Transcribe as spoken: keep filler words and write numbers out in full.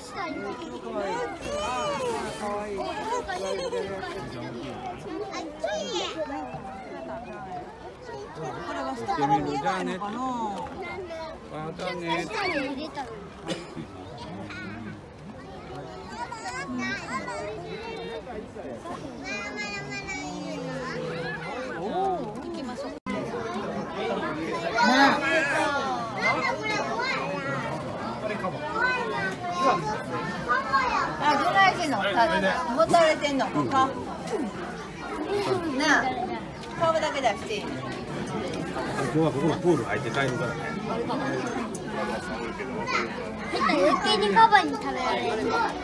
したい。これは下から見えないのかな。下に入れたの。行きましょう。持たれてんの、うん、なあ、顔だけだし。今日はここのプール空いて帰るからね。余計にカバに食べられる。